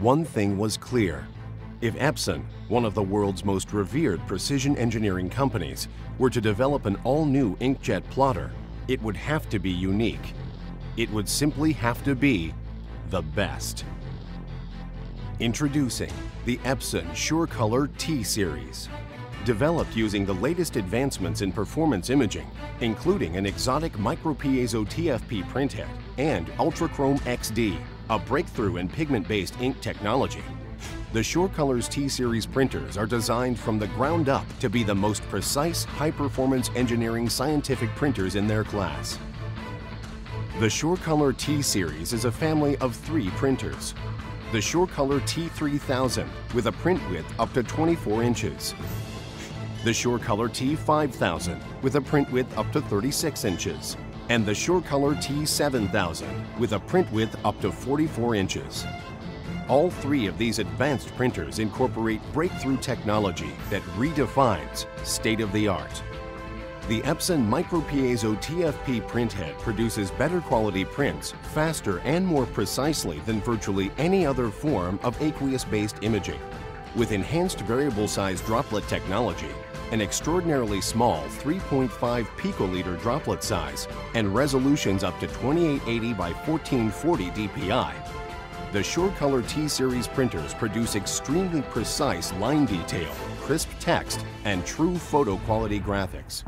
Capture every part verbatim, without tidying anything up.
One thing was clear. If Epson, one of the world's most revered precision engineering companies, were to develop an all-new inkjet plotter, it would have to be unique. It would simply have to be the best. Introducing the Epson SureColor T series. Developed using the latest advancements in performance imaging, including an exotic MicroPiezo T F P printhead and UltraChrome X D, a breakthrough in pigment-based ink technology. The SureColor's T-Series printers are designed from the ground up to be the most precise, high-performance engineering scientific printers in their class. The SureColor T-Series is a family of three printers. The SureColor T three thousand with a print width up to twenty-four inches. The SureColor T five thousand with a print width up to thirty-six inches. And the SureColor T seven thousand with a print width up to forty-four inches. All three of these advanced printers incorporate breakthrough technology that redefines state-of-the-art. The Epson MicroPiezo T F P printhead produces better quality prints faster and more precisely than virtually any other form of aqueous-based imaging. With enhanced variable size droplet technology, an extraordinarily small three point five picoliter droplet size, and resolutions up to twenty-eight eighty by fourteen forty D P I, the SureColor T-Series printers produce extremely precise line detail, crisp text, and true photo quality graphics.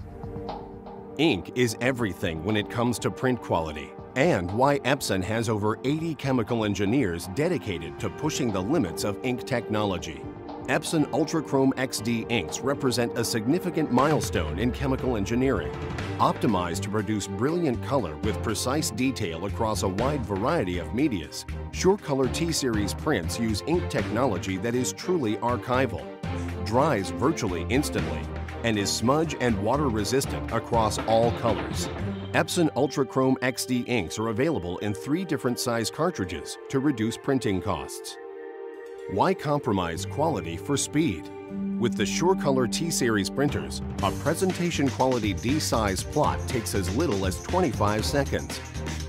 Ink is everything when it comes to print quality, and why Epson has over eighty chemical engineers dedicated to pushing the limits of ink technology. Epson UltraChrome X D inks represent a significant milestone in chemical engineering, optimized to produce brilliant color with precise detail across a wide variety of medias. SureColor T-Series prints use ink technology that is truly archival, dries virtually instantly, and is smudge and water resistant across all colors. Epson UltraChrome X D inks are available in three different size cartridges to reduce printing costs. Why compromise quality for speed? With the SureColor T-Series printers, a presentation quality D-size plot takes as little as twenty-five seconds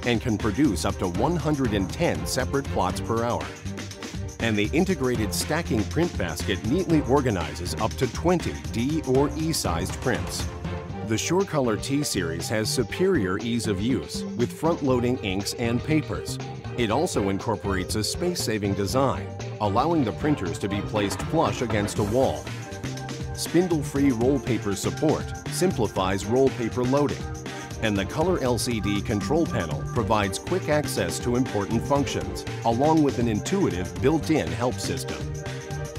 and can produce up to one hundred ten separate plots per hour. And the integrated stacking print basket neatly organizes up to twenty D or E-sized prints. The SureColor T-Series has superior ease of use with front-loading inks and papers. It also incorporates a space-saving design, allowing the printers to be placed flush against a wall. Spindle-free roll paper support simplifies roll paper loading, and the color L C D control panel provides quick access to important functions, along with an intuitive built-in help system.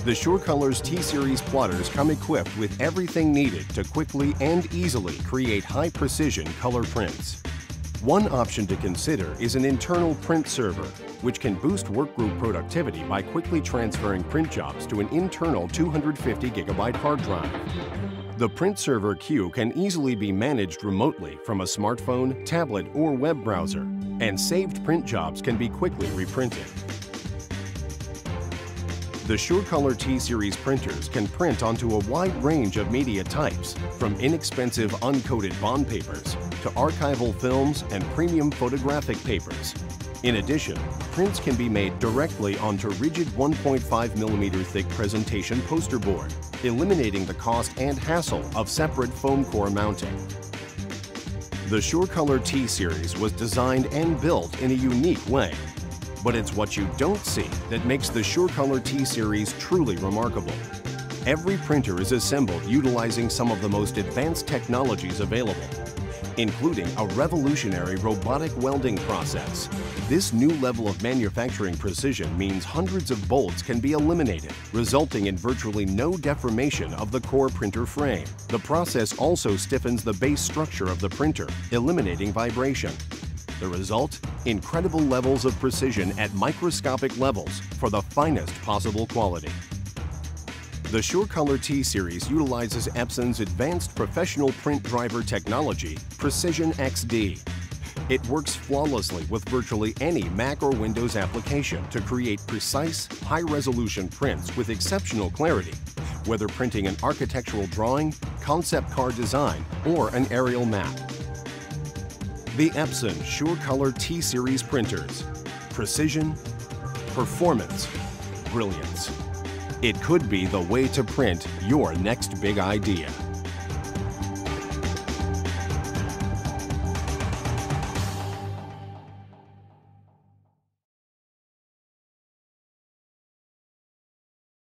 The SureColor's T-Series plotters come equipped with everything needed to quickly and easily create high-precision color prints. One option to consider is an internal print server, which can boost workgroup productivity by quickly transferring print jobs to an internal two hundred fifty gigabyte hard drive. The print server queue can easily be managed remotely from a smartphone, tablet, or web browser, and saved print jobs can be quickly reprinted. The SureColor T-Series printers can print onto a wide range of media types, from inexpensive uncoated bond papers to archival films and premium photographic papers. In addition, prints can be made directly onto rigid one point five millimeter thick presentation poster board, eliminating the cost and hassle of separate foam core mounting. The SureColor T-Series was designed and built in a unique way. But it's what you don't see that makes the SureColor T-Series truly remarkable. Every printer is assembled utilizing some of the most advanced technologies available, including a revolutionary robotic welding process. This new level of manufacturing precision means hundreds of bolts can be eliminated, resulting in virtually no deformation of the core printer frame. The process also stiffens the base structure of the printer, eliminating vibration. The result? Incredible levels of precision at microscopic levels for the finest possible quality. The SureColor T-Series utilizes Epson's advanced professional print driver technology, Precision X D. It works flawlessly with virtually any Mac or Windows application to create precise, high-resolution prints with exceptional clarity, whether printing an architectural drawing, concept car design, or an aerial map. The Epson SureColor T-Series printers. Precision, performance, brilliance. It could be the way to print your next big idea.